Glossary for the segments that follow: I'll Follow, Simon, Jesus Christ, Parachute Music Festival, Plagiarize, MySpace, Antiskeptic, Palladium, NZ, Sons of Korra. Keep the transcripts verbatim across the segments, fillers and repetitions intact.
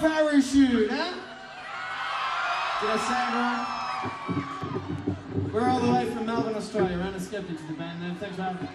parachute, huh? Did I say it right? We're all the way from Melbourne, Australia. Antiskeptic to the band there. Thanks for having me.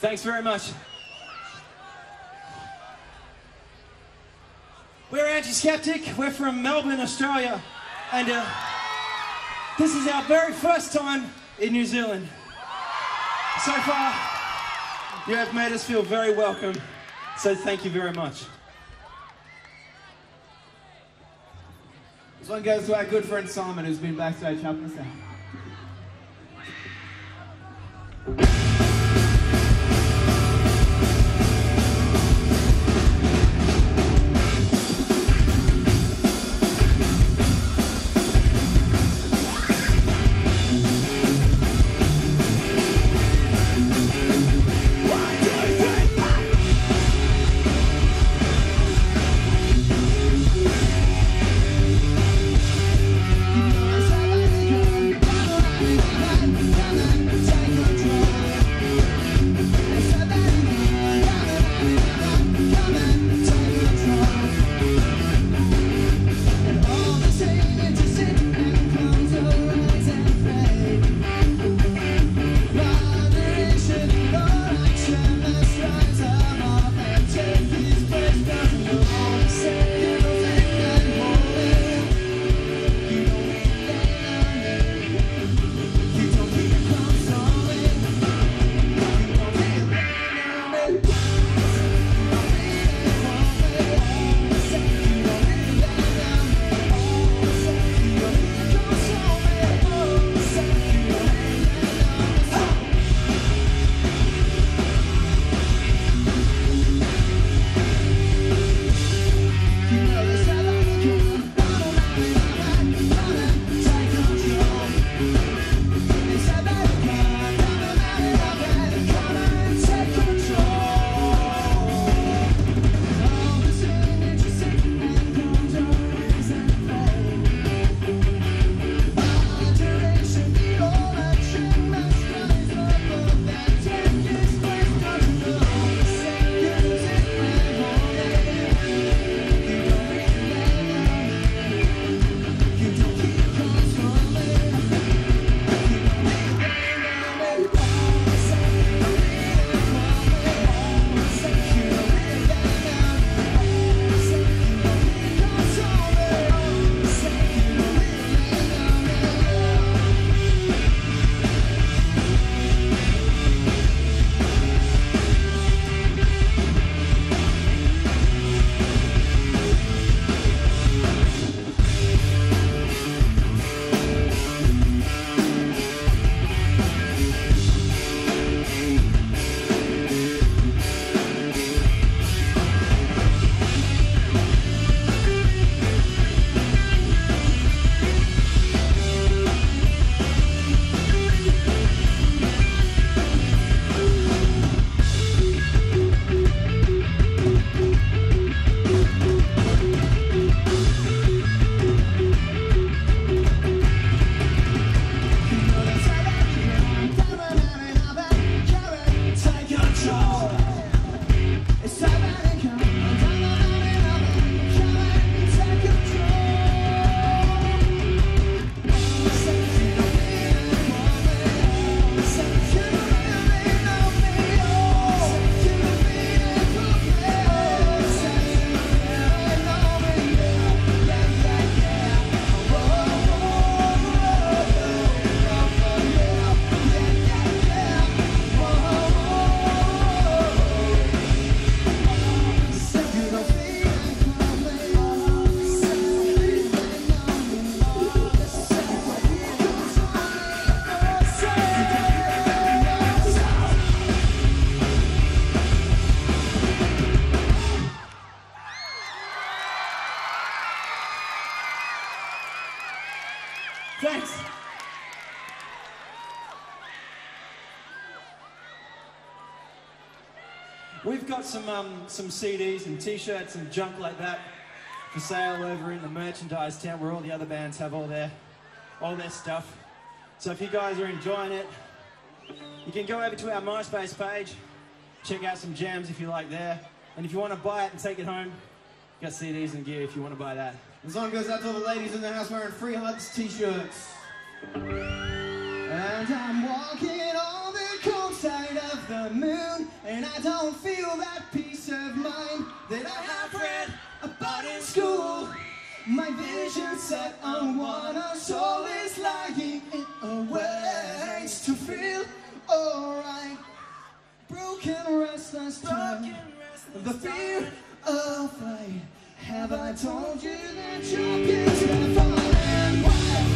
Thanks very much. We're Antiskeptic. We're from Melbourne, Australia. And uh, this is our very first time in New Zealand. So far, you have made us feel very welcome. So thank you very much. This one goes to our good friend Simon, who's been backstage helping us out. Some um, some C Ds and t-shirts and junk like that for sale over in the merchandise tent where all the other bands have all their all their stuff. So if you guys are enjoying it, you can go over to our MySpace page, check out some jams if you like there, and if you want to buy it and take it home, you got C Ds and gear if you want to buy that. The song goes out to all the ladies in the house wearing free hugs t-shirts. And I'm walking on the cold side of the moon. and I don't feel that peace of mind that I have read about in school. My vision set on what our soul is lying in a ways to feel alright. Broken, restless, broken, restless, the fear of flight. Have I told you that your kids have fallen wide?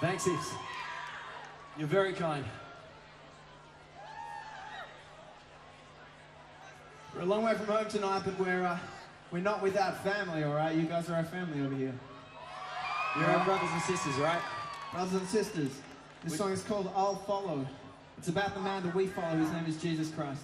Thanks, Yves. You're very kind. We're a long way from home tonight, but we're uh, we're not without family, all right? You guys are our family over here. You're our brothers and sisters, right? Brothers and sisters. This we song is called "I'll Follow." It's about the man that we follow. His name is Jesus Christ.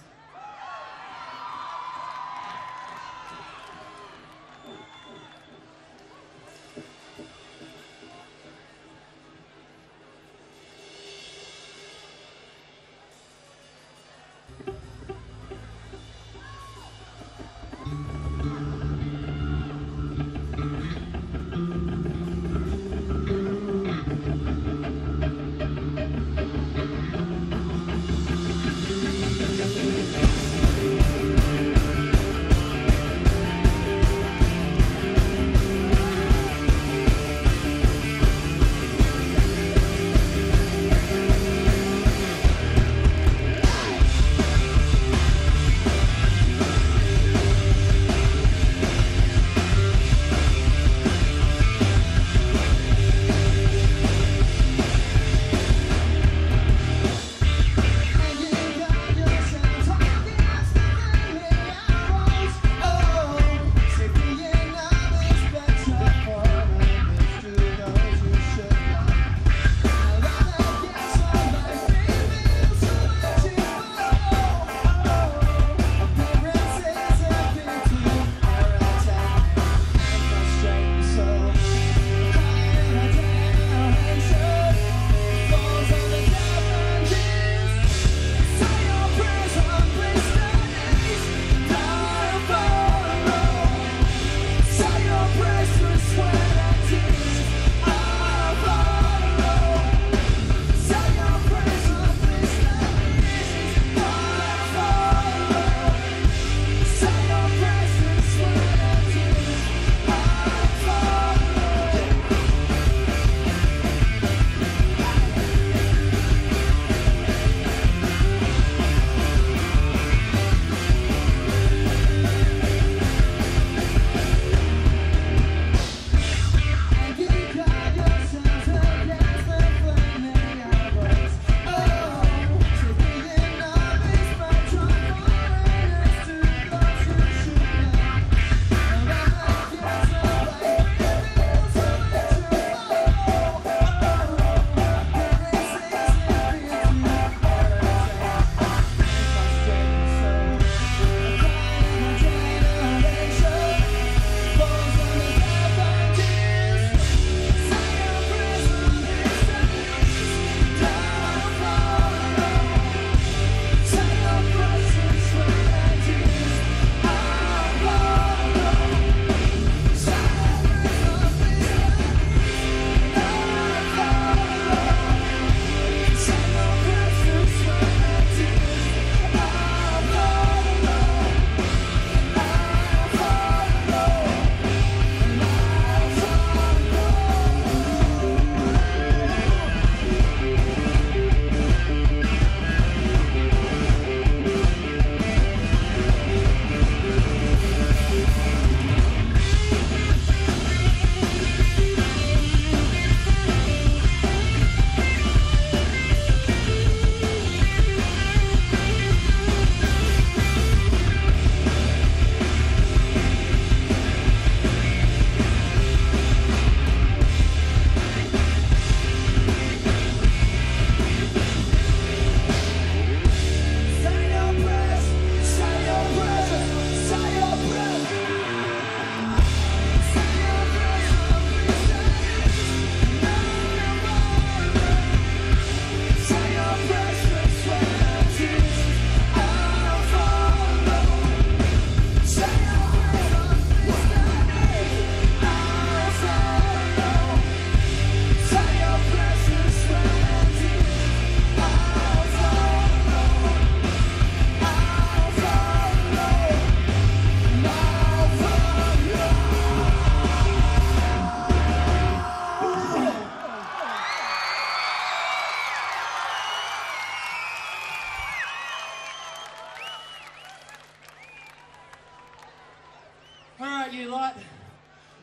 right, you lot.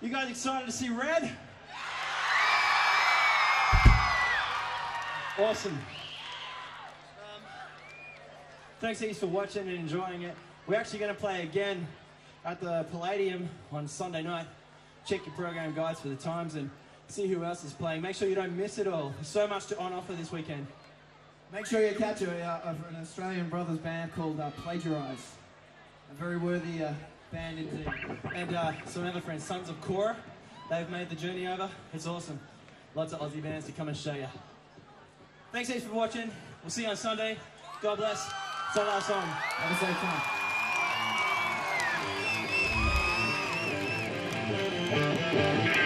You guys excited to see Red? Awesome. Um, thanks heaps for watching and enjoying it. We're actually going to play again at the Palladium on Sunday night. Check your program guides for the times and see who else is playing. Make sure you don't miss it all. There's so much to on offer this weekend. Make sure you catch a, uh, an Australian brothers band called uh, Plagiarize. A very worthy uh, band indeed. And uh, some other friends, Sons of Korra. They've made the journey over. It's awesome. Lots of Aussie bands to come and show you. Thanks heaps for watching. We'll see you on Sunday. God bless. It's our last song. Have a safe time. Thank you.